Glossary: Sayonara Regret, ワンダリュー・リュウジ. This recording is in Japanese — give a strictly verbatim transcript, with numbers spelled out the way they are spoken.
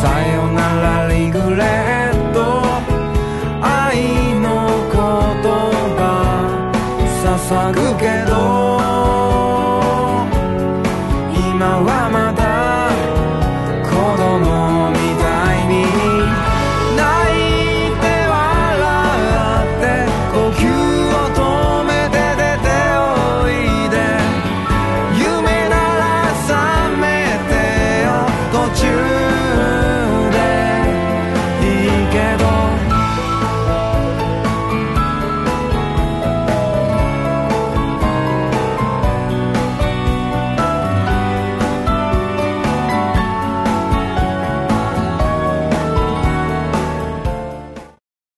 さよならリグレ